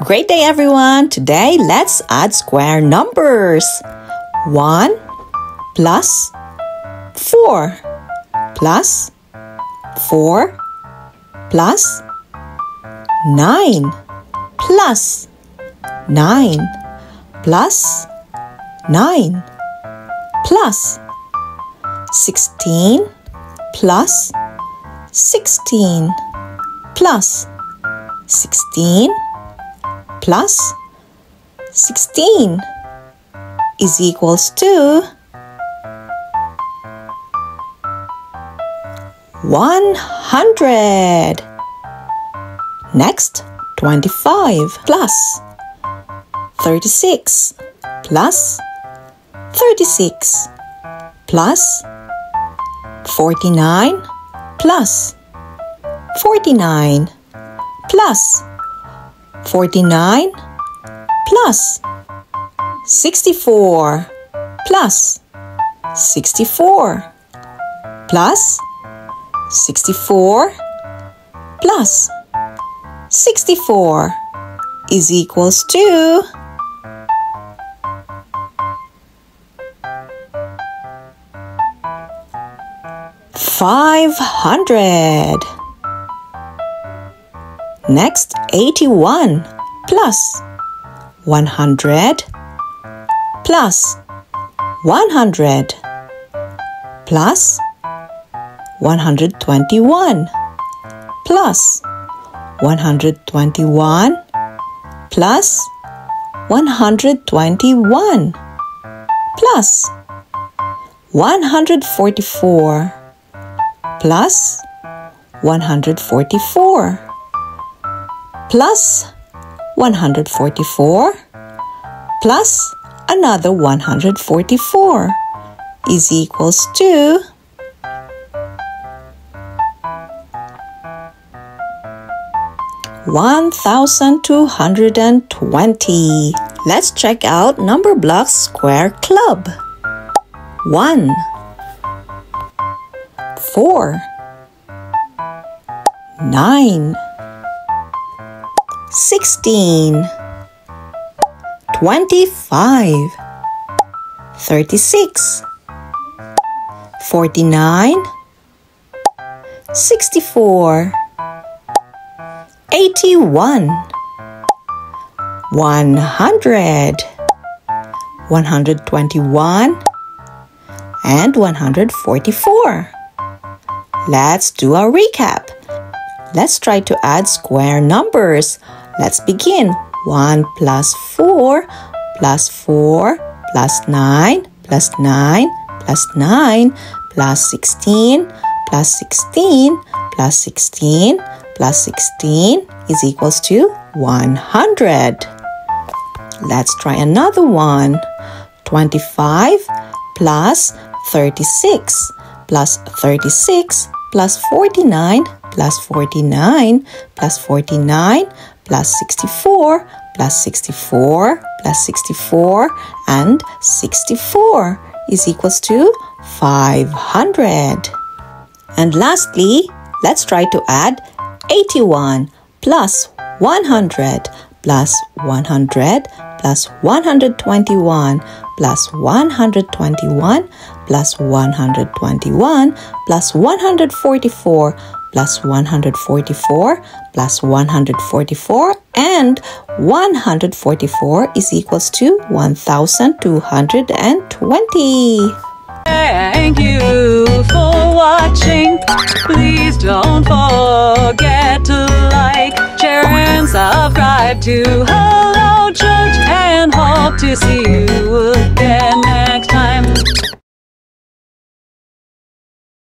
Great day, everyone! Today, let's add square numbers. 1 plus 4 plus 4 plus 9 plus 9 plus 9 plus 16 plus 16 plus 16 plus 16 is equals to 100. Next, 25 plus 36 plus 36 plus 49 plus 49 plus 49 plus 64 plus 64 plus 64 plus 64 is equals to 500. Next, 81 plus 100 plus 100 plus 121 plus 121 plus 121 plus 144 plus 144 plus 144 plus another 144 is equals to 1220. Let's check out number blocks square club. 1, 4, 9 16, 25, 36, 49, 64, 81, 100, 121, and 144. Let's do a recap. Let's try to add square numbers. Let's begin. 1 plus 4 plus 4 plus 9 plus 9 plus 9 plus 16 plus 16 plus 16 plus 16 is equals to 100. Let's try another one. 25 plus 36 plus 36 plus 49 plus 49 plus 49 plus 64 plus 64 plus 64 and 64 is equals to 500. And lastly, let's try to add 81 plus 100 plus 100 plus 121 plus 121 plus 121 plus 144 plus 144 plus 144 and 144 is equals to 1220. Thank you for watching. Please don't forget to like, share and subscribe to Hello George, and hope to see you